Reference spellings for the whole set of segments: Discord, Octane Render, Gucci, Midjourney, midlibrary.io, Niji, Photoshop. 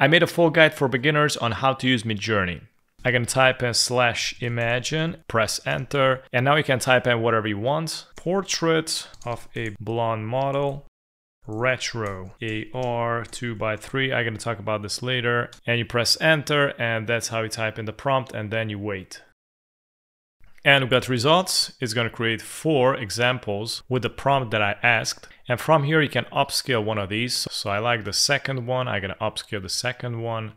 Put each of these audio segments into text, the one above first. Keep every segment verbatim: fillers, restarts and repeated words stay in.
I made a full guide for beginners on how to use Midjourney. I can type in slash imagine, press enter, and now you can type in whatever you want. Portrait of a blonde model, retro, A R, two by three. I'm going to talk about this later. And you press enter, and that's how you type in the prompt, and then you wait. And we got results. It's going to create four examples with the prompt that I asked. And from here, you can upscale one of these. So I like the second one. I'm going to upscale the second one.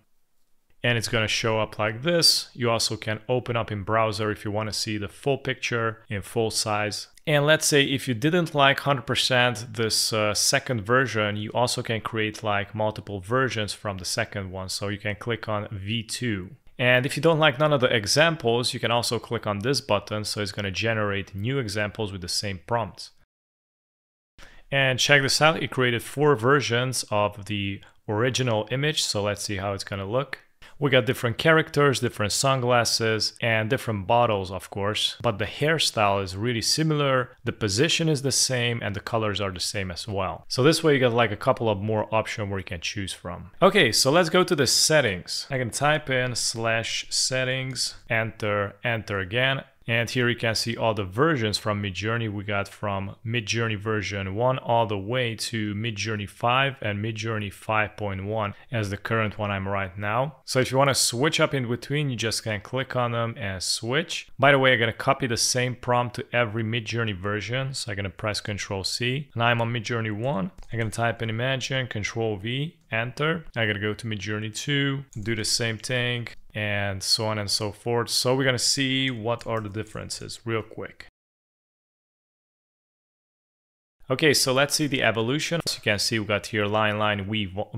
And it's going to show up like this. You also can open up in browser if you want to see the full picture in full size. And let's say if you didn't like one hundred percent this uh, second version, you also can create like multiple versions from the second one. So you can click on V two. And if you don't like none of the examples, you can also click on this button. So it's going to generate new examples with the same prompt. And check this out. It created four versions of the original image. So let's see how it's going to look. We got different characters, different sunglasses, and different bottles, of course. But the hairstyle is really similar, the position is the same, and the colors are the same as well. So this way you got like a couple of more options where you can choose from. Okay, so let's go to the settings. I can type in slash settings, enter, enter again. And here you can see all the versions from Midjourney. We got from Midjourney version one all the way to Midjourney five and Midjourney five point one as the current one I'm right now. So if you want to switch up in between, you just can click on them and switch. By the way, I'm going to copy the same prompt to every Midjourney version. So I'm going to press Control C. And I'm on Midjourney one. I'm going to type in imagine, Control V, enter. I'm going to go to Midjourney two, do the same thing, and so on and so forth. So we're going to see what are the differences real quick. Okay, so let's see the evolution. As you can see, we got here line line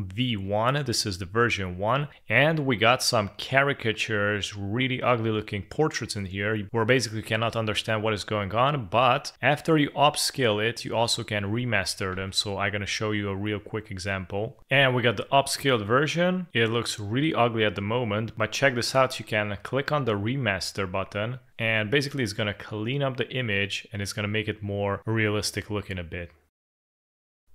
V one. This is the version one. And we got some caricatures, really ugly looking portraits in here where basically you cannot understand what is going on. But after you upscale it, you also can remaster them. So I'm going to show you a real quick example. And we got the upscaled version. It looks really ugly at the moment. But check this out. You can click on the remaster button. And basically it's going to clean up the image and it's going to make it more realistic looking a bit.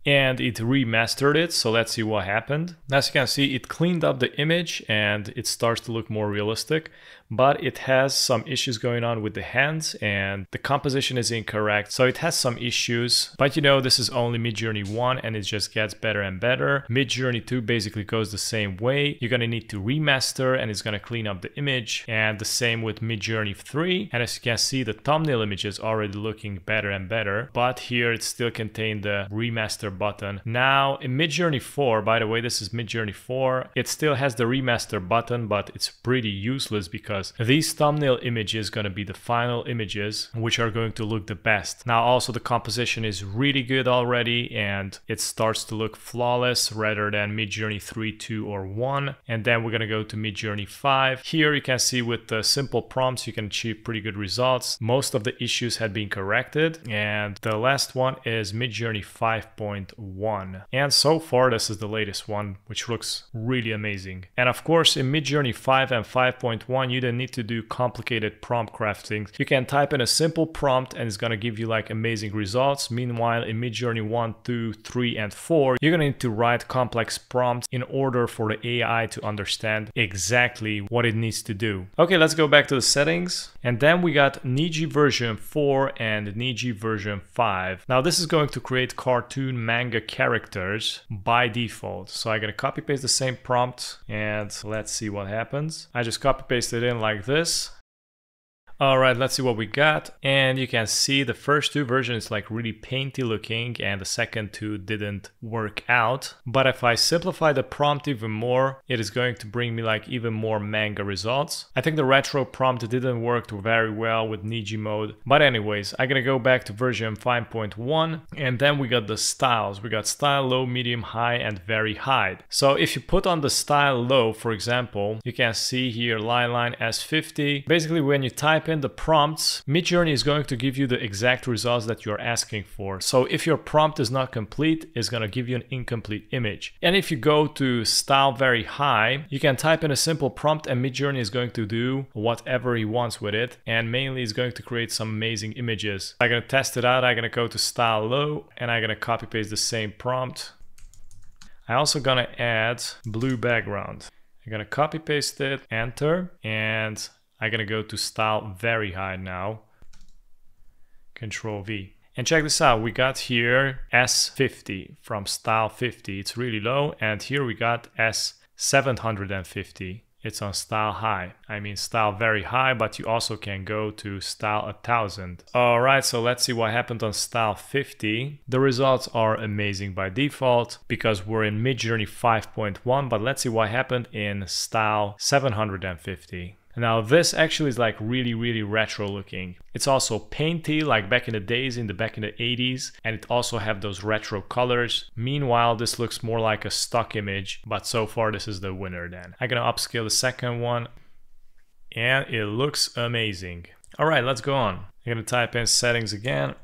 And it remastered it, so let's see what happened. As you can see, it cleaned up the image and it starts to look more realistic, but it has some issues going on with the hands and the composition is incorrect, so it has some issues. But you know, this is only Midjourney one and it just gets better and better. Midjourney two basically goes the same way. You're going to need to remaster and it's going to clean up the image, and the same with Midjourney three. And as you can see, the thumbnail image is already looking better and better, but here it still contained the remaster button. Now in Midjourney four, by the way, this is Midjourney four, it still has the remaster button, but it's pretty useless because these thumbnail images going to be the final images which are going to look the best. Now also the composition is really good already and it starts to look flawless rather than Midjourney three, two, or one. And then we're going to go to Midjourney five. Here you can see with the simple prompts you can achieve pretty good results. Most of the issues had been corrected, and the last one is Midjourney five point one. And so far this is the latest one, which looks really amazing. And of course in Midjourney five and five point one you don't need to do complicated prompt crafting. You can type in a simple prompt and it's going to give you like amazing results. Meanwhile in Midjourney one, two, three, and four you're going to need to write complex prompts in order for the A I to understand exactly what it needs to do. Okay, let's go back to the settings, and then we got Niji version four and Niji version five. Now this is going to create cartoon manga characters by default. So I'm going to copy paste the same prompt and let's see what happens. I just copy paste it in like this. All right, let's see what we got. And you can see the first two versions like really painty looking and the second two didn't work out. But if I simplify the prompt even more, it is going to bring me like even more manga results. I think the retro prompt didn't work very well with Niji mode. But anyways, I'm gonna go back to version five point one, and then we got the styles. We got style low, medium, high, and very high. So if you put on the style low, for example, you can see here line line S fifty. Basically when you type in the prompts, Midjourney is going to give you the exact results that you're asking for. So if your prompt is not complete, it's going to give you an incomplete image. And if you go to style very high, you can type in a simple prompt and Midjourney is going to do whatever he wants with it, and mainly it's going to create some amazing images. I'm going to test it out. I'm going to go to style low and I'm going to copy paste the same prompt. I also gonna add blue background. I'm gonna copy paste it, enter, and I'm gonna go to style very high now, control V. And check this out, we got here S fifty from style fifty, it's really low, and here we got S seven hundred fifty. It's on style high. I mean style very high, but you also can go to style one thousand. All right, so let's see what happened on style fifty. The results are amazing by default because we're in Midjourney five point one, but let's see what happened in style seven hundred fifty. Now this actually is like really, really retro looking. It's also painty, like back in the days, in the back in the eighties, and it also have those retro colors. Meanwhile, this looks more like a stock image, but so far this is the winner then. I'm gonna upscale the second one, and it looks amazing. All right, let's go on. I'm gonna type in settings again.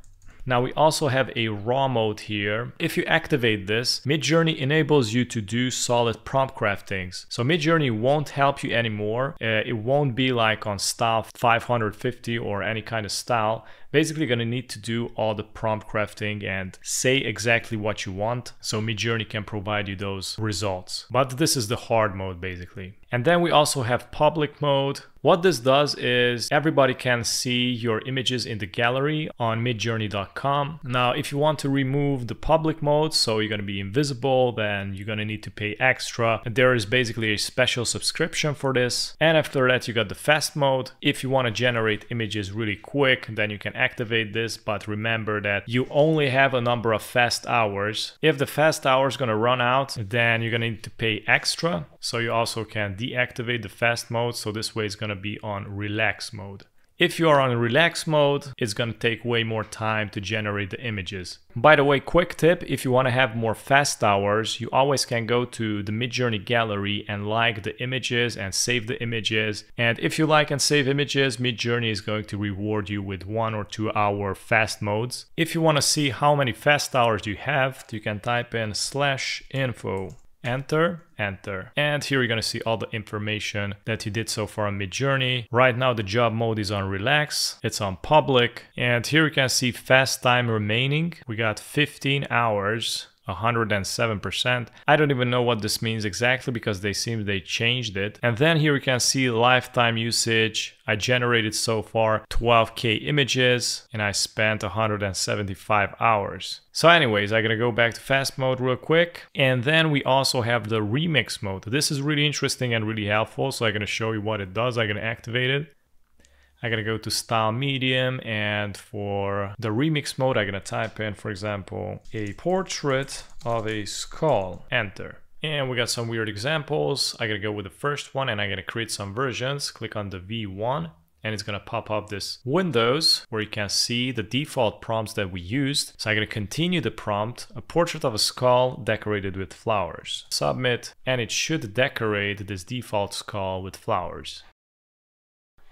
Now we also have a raw mode here. If you activate this, Midjourney enables you to do solid prompt craftings. So Midjourney won't help you anymore. Uh, it won't be like on style five hundred fifty or any kind of style. Basically, you're gonna need to do all the prompt crafting and say exactly what you want. So Midjourney can provide you those results. But this is the hard mode basically. And then we also have public mode. What this does is everybody can see your images in the gallery on midjourney dot com. Now, if you want to remove the public mode, so you're gonna be invisible, then you're gonna need to pay extra. And there is basically a special subscription for this. And after that, you got the fast mode. If you wanna generate images really quick, then you can activate this, but remember that you only have a number of fast hours. If the fast hour is gonna run out, then you're gonna need to pay extra. So you also can deactivate the fast mode, so this way it's gonna be on relax mode. If you are on relax mode, it's gonna take way more time to generate the images. By the way, quick tip, if you wanna have more fast hours, you always can go to the Midjourney gallery and like the images and save the images. And if you like and save images, Midjourney is going to reward you with one or two hour fast modes. If you wanna see how many fast hours you have, you can type in slash info. Enter, enter. And here you're gonna see all the information that you did so far on Midjourney. Right now the job mode is on relax, it's on public. And here you can see fast time remaining. We got fifteen hours, one hundred seven percent. I don't even know what this means exactly because they seem they changed it. And then here we can see lifetime usage. I generated so far twelve K images and I spent one hundred seventy-five hours. So anyways, I'm gonna go back to fast mode real quick. And then we also have the remix mode. This is really interesting and really helpful. So I'm gonna show you what it does. I'm gonna activate it. I'm gonna go to style medium, and for the remix mode, I'm gonna type in, for example, a portrait of a skull, enter. And we got some weird examples. I'm gonna go with the first one and I'm gonna create some versions, click on the V one, and it's gonna pop up this windows where you can see the default prompts that we used. So I'm gonna continue the prompt, a portrait of a skull decorated with flowers. Submit, and it should decorate this default skull with flowers.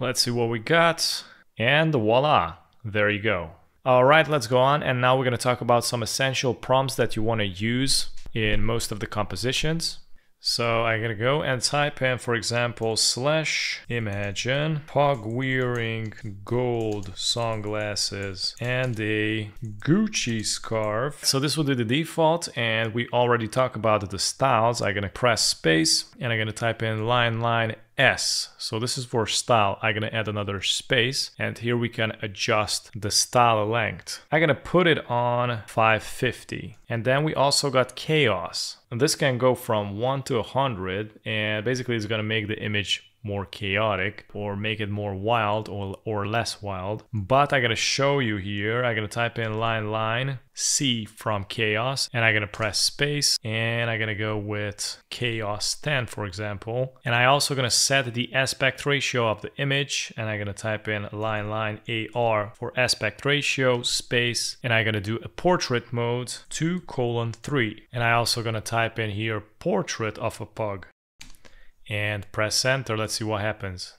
Let's see what we got, and voila, there you go. All right, let's go on, and now we're gonna talk about some essential prompts that you wanna use in most of the compositions. So I'm gonna go and type in, for example, slash imagine pug wearing gold sunglasses and a Gucci scarf. So this will be the default, and we already talked about the styles. I'm gonna press space and I'm gonna type in line line S. So this is for style. I'm gonna add another space, and here we can adjust the style length. I'm gonna put it on five fifty. And then we also got chaos. And this can go from one to one hundred, and basically it's gonna make the image more chaotic or make it more wild or, or less wild. But I'm gonna show you here. I'm gonna type in line line C from chaos, and I'm gonna press space, and I'm gonna go with chaos ten, for example. And I also gonna set the aspect ratio of the image, and I'm gonna type in line line A R for aspect ratio, space, and I'm gonna do a portrait mode two colon three. And I also gonna type in here portrait of a pug. And press enter, let's see what happens.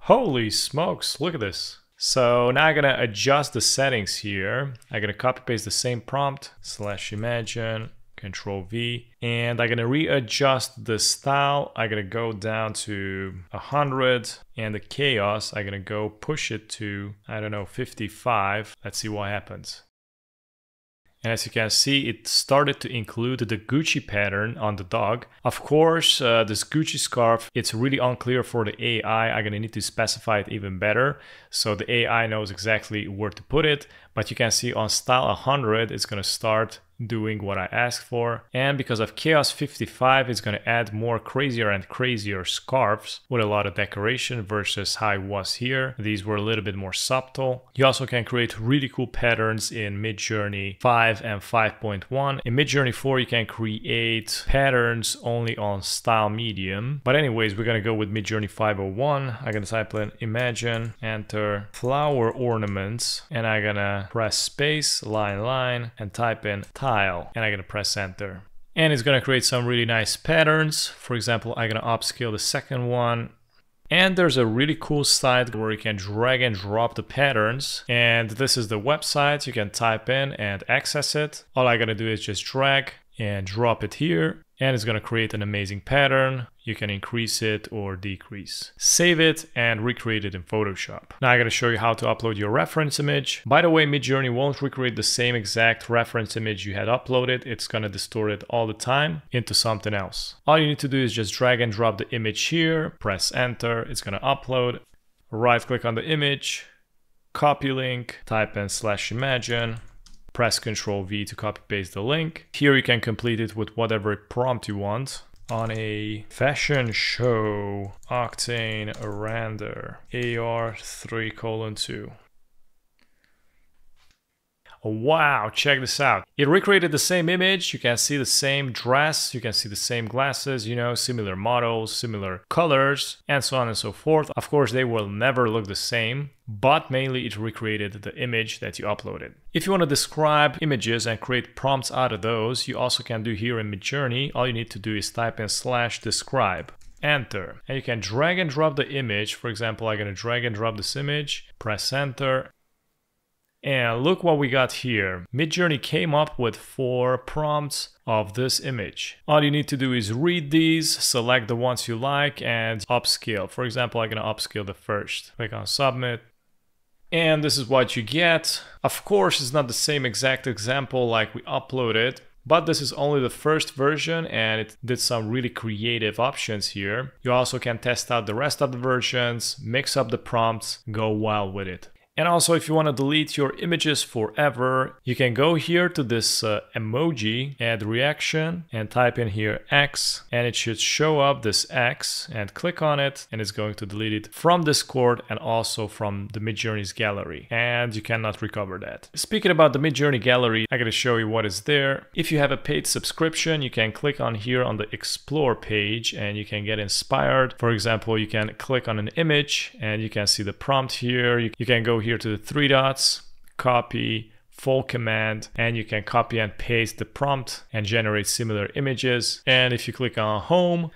Holy smokes, look at this. So now I'm gonna adjust the settings here. I'm gonna copy paste the same prompt, slash imagine, control V, and I'm gonna readjust the style. I'm gonna go down to one hundred, and the chaos, I'm gonna go push it to, I don't know, fifty-five. Let's see what happens. And as you can see, it started to include the Gucci pattern on the dog. Of course, uh, this Gucci scarf, it's really unclear for the A I. I'm gonna need to specify it even better, so the A I knows exactly where to put it. But you can see on style one hundred, it's gonna start doing what I asked for. And because of chaos fifty-five, it's gonna add more crazier and crazier scarves with a lot of decoration versus how it was here. These were a little bit more subtle. You also can create really cool patterns in Midjourney five and five point one. In Midjourney four, you can create patterns only on style medium. But anyways, we're gonna go with Midjourney five oh one. I'm gonna type in imagine, enter flower ornaments, and I'm gonna press space, line, line, and type in time. And I'm gonna press enter. And it's gonna create some really nice patterns. For example, I'm gonna upscale the second one. And there's a really cool site where you can drag and drop the patterns. And this is the website. You can type in and access it. All I gotta do is just drag and drop it here. And it's gonna create an amazing pattern. You can increase it or decrease. Save it and recreate it in Photoshop. Now I'm gonna show you how to upload your reference image. By the way, Midjourney won't recreate the same exact reference image you had uploaded. It's gonna distort it all the time into something else. All you need to do is just drag and drop the image here, press enter, it's gonna upload. Right click on the image, copy link, type in slash imagine. Press control V to copy paste the link. Here you can complete it with whatever prompt you want. On a fashion show, Octane Render, A R three colon two. Wow, check this out. It recreated the same image. You can see the same dress, you can see the same glasses, you know, similar models, similar colors, and so on and so forth. Of course, they will never look the same, but mainly it recreated the image that you uploaded. If you want to describe images and create prompts out of those, you also can do here in Midjourney. All you need to do is type in slash describe, enter, and you can drag and drop the image. For example, I'm going to drag and drop this image, press enter. And look what we got here. Midjourney came up with four prompts of this image. All you need to do is read these, select the ones you like, and upscale. For example, I'm gonna upscale the first. Click on submit. And this is what you get. Of course, it's not the same exact example like we uploaded, but this is only the first version and it did some really creative options here. You also can test out the rest of the versions, mix up the prompts, go wild with it. And also, if you want to delete your images forever, you can go here to this uh, emoji, add reaction, and type in here X, and it should show up this X, and click on it, and it's going to delete it from Discord and also from the Midjourney's gallery, and you cannot recover that. Speaking about the Midjourney gallery, I'm going to show you what is there. If you have a paid subscription, you can click on here on the explore page and you can get inspired. For example, you can click on an image and you can see the prompt here. You can go here Here to the three dots, copy, full command, and you can copy and paste the prompt and generate similar images. And if you click on home,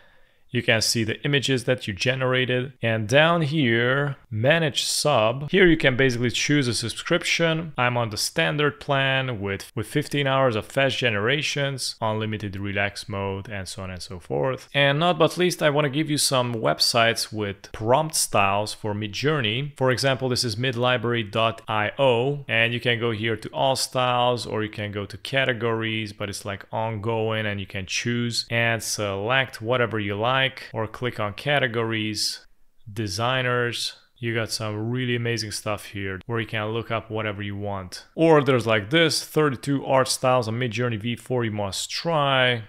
you can see the images that you generated. And down here, manage sub. Here you can basically choose a subscription. I'm on the standard plan with, with fifteen hours of fast generations, unlimited relax mode, and so on and so forth. And not but least, I want to give you some websites with prompt styles for Midjourney. For example, this is midlibrary dot i o, and you can go here to all styles, or you can go to categories, but it's like ongoing, and you can choose and select whatever you like. Or click on categories, designers. You got some really amazing stuff here where you can look up whatever you want. Or there's like this thirty-two art styles on Midjourney v four you must try.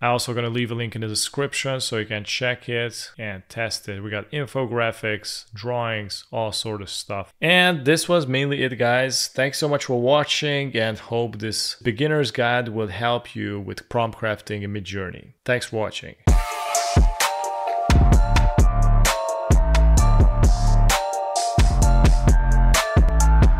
I'm also gonna leave a link in the description so you can check it and test it. We got infographics, drawings, all sort of stuff. And this was mainly it, guys. Thanks so much for watching, and hope this beginner's guide will help you with prompt crafting in Midjourney. Thanks for watching.